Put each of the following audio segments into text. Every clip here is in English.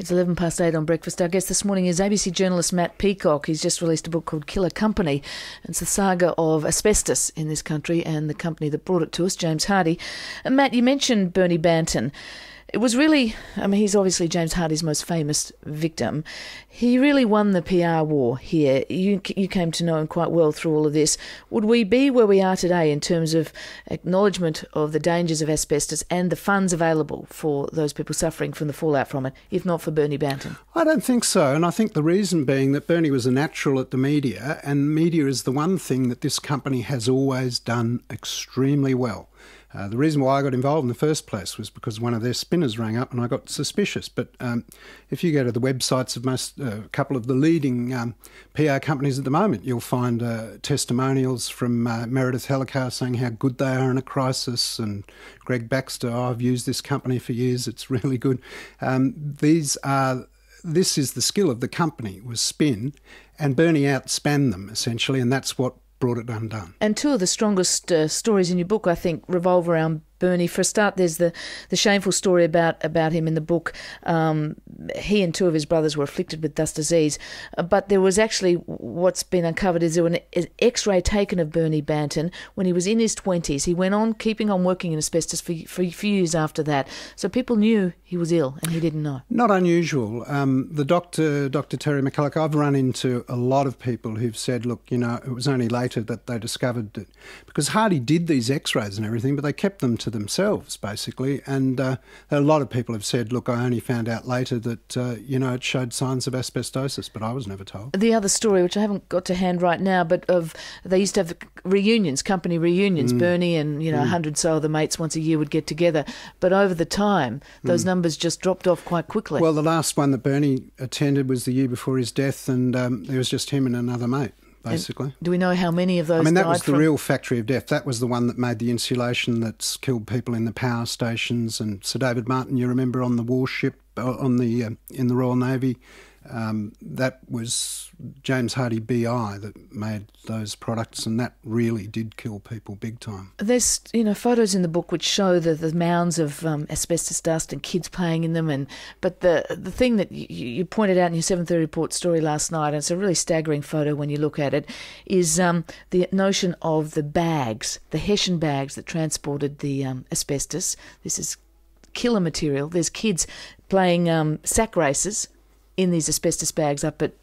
It's 8:11 on Breakfast. Our guest this morning is ABC journalist Matt Peacock. He's just released a book called Killer Company. It's the saga of asbestos in this country and the company that brought it to us, James Hardie. And Matt, you mentioned Bernie Banton. It was really, I mean, he's obviously James Hardie's most famous victim. He really won the PR war here. You came to know him quite well through all of this. Would we be where we are today in terms of acknowledgement of the dangers of asbestos and the funds available for those people suffering from the fallout from it, if not for Bernie Banton? I don't think so. And I think the reason being that Bernie was a natural at the media, and media is the one thing that this company has always done extremely well. The reason why I got involved in the first place was because one of their spinners rang up and I got suspicious. But if you go to the websites of a couple of the leading PR companies at the moment, you'll find testimonials from Meredith Hellicar saying how good they are in a crisis, and Greg Baxter, oh, I've used this company for years, it's really good. This is the skill of the company, was spin, and Bernie outspanned them essentially, and that's what brought it undone. And two of the strongest stories in your book, I think, revolve around Bernie. For a start, there's the shameful story about him in the book. He and two of his brothers were afflicted with dust disease, but there was actually, what's been uncovered is there was an x-ray taken of Bernie Banton when he was in his 20s. He went on keeping on working in asbestos for a few years after that. So people knew he was ill and he didn't know. Not unusual. The doctor, Dr. Terry McCulloch, I've run into a lot of people who've said, look, you know, it was only later that they discovered it, because Hardie did these x-rays and everything, but they kept them to themselves basically, and a lot of people have said, look, I only found out later that you know, it showed signs of asbestosis, but I was never told. The other story, which I haven't got to hand right now, but of they used to have reunions, company reunions, Bernie and, you know, 100 so of the mates once a year would get together, but over the time those numbers just dropped off quite quickly. Well, the last one that Bernie attended was the year before his death, and it was just him and another mate basically. And do we know how many of those died? I mean, that was the real factory of death. That was the one that made the insulation that's killed people in the power stations. And Sir David Martin, you remember, on the warship, on the in the Royal Navy, that was James Hardie BI that made those products, and that really did kill people big time. There's, you know, photos in the book which show the mounds of asbestos dust and kids playing in them, but the thing that you pointed out in your 7.30 Report story last night, and it's a really staggering photo when you look at it, is the notion of the bags, the Hessian bags that transported the asbestos. This is killer material. There's kids playing sack races in these asbestos bags up at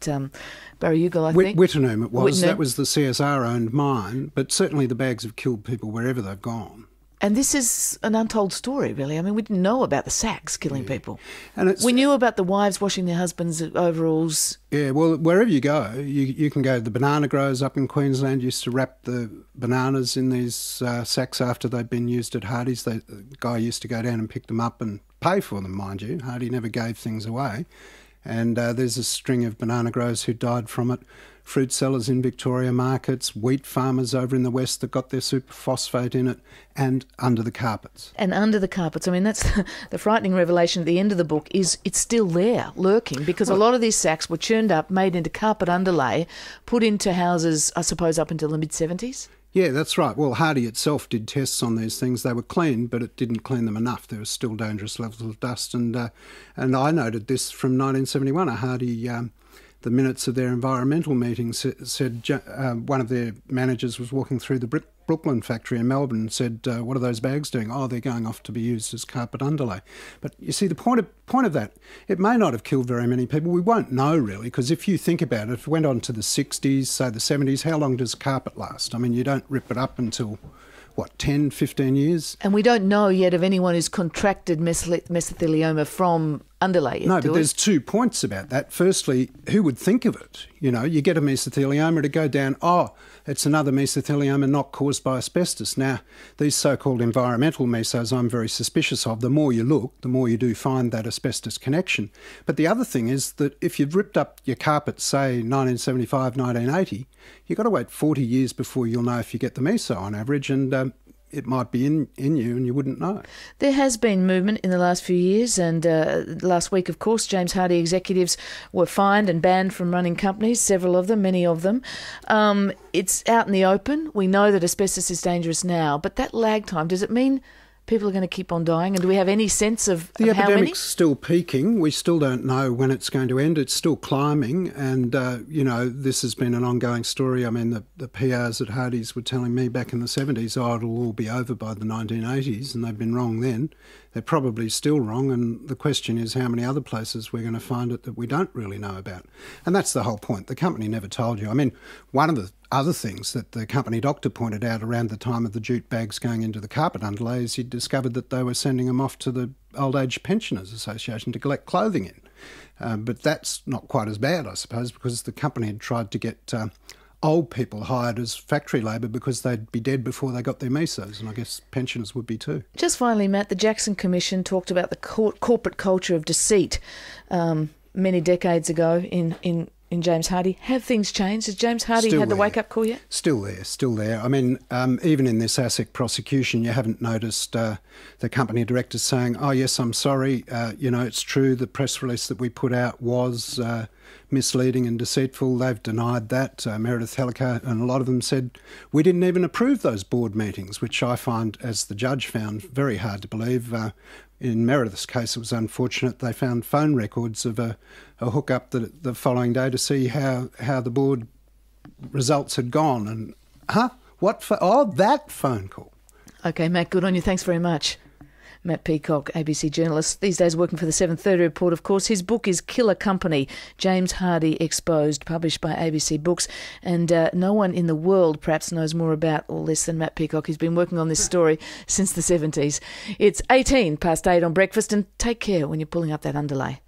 Barrayoogal, I think. Wittenoom it was. Wittenoom. That was the CSR-owned mine, but certainly the bags have killed people wherever they've gone. And this is an untold story, really. I mean, we didn't know about the sacks killing people. And we knew about the wives washing their husbands' overalls. Yeah, well, wherever you go, you can go. The banana growers up in Queensland used to wrap the bananas in these sacks after they'd been used at Hardie's. The guy used to go down and pick them up and pay for them, mind you. Hardie never gave things away. And there's a string of banana growers who died from it, fruit sellers in Victoria markets, wheat farmers over in the west that got their superphosphate in it, and under the carpets. And under the carpets. I mean, that's the frightening revelation at the end of the book, is it's still there, lurking, because a lot of these sacks were churned up, made into carpet underlay, put into houses, I suppose, up until the mid-70s? Yeah, that's right. Well, Hardie itself did tests on these things. They were clean, but it didn't clean them enough. There were still dangerous levels of dust. And I noted this from 1971. Hardie, the minutes of their environmental meeting said one of their managers was walking through the Brooklyn factory in Melbourne and said, what are those bags doing? Oh, they're going off to be used as carpet underlay. But you see, the point of that, it may not have killed very many people. We won't know, really, because if you think about it, if it went on to the 60s, say the 70s, how long does carpet last? I mean, you don't rip it up until, what, 10, 15 years? And we don't know yet of anyone who's contracted mesothelioma from underlay. No, but there's two points about that. Firstly, who would think of it? You know, you get a mesothelioma to go down, oh, it's another mesothelioma not caused by asbestos. Now, these so-called environmental mesos I'm very suspicious of. The more you look, the more you do find that asbestos connection. But the other thing is that if you've ripped up your carpet, say, 1975, 1980, you've got to wait 40 years before you'll know if you get the meso on average, and it might be in you and you wouldn't know. There has been movement in the last few years, and last week, of course, James Hardie executives were fined and banned from running companies, several of them, many of them. It's out in the open. We know that asbestos is dangerous now, but that lag time, does it mean people are going to keep on dying, and do we have any sense of how many? The epidemic's still peaking. We still don't know when it's going to end. It's still climbing, and, you know, this has been an ongoing story. I mean, the PRs at Hardie's were telling me back in the 70s, oh, it'll all be over by the 1980s, and they've been wrong then. They're probably still wrong, and the question is how many other places we're going to find it that we don't really know about. And that's the whole point. The company never told you. I mean, one of the other things that the company doctor pointed out around the time of the jute bags going into the carpet underlay is he discovered that they were sending them off to the Old Age Pensioners Association to collect clothing in. But that's not quite as bad, I suppose, because the company had tried to get old people hired as factory labour because they'd be dead before they got their mesos, and I guess pensioners would be too. Just finally, Matt, the Jackson Commission talked about the corporate culture of deceit many decades ago in James Hardie. Have things changed? Has James Hardie had the wake-up call yet? Still there, still there. I mean, even in this ASIC prosecution, you haven't noticed the company directors saying, oh, yes, I'm sorry, you know, it's true, the press release that we put out was misleading and deceitful. They've denied that. Meredith Hellicar and a lot of them said, we didn't even approve those board meetings, which I find, as the judge found, very hard to believe. In Meredith's case, it was unfortunate. They found phone records of a hookup the following day to see how the board results had gone. And, huh? What? Oh, that phone call. Okay, Matt, good on you. Thanks very much. Matt Peacock, ABC journalist, these days working for the 7.30 Report, of course. His book is Killer Company, James Hardie Exposed, published by ABC Books. And no one in the world perhaps knows more about all this than Matt Peacock. He's been working on this story since the 70s. It's 18 past 8 on breakfast, and take care when you're pulling up that underlay.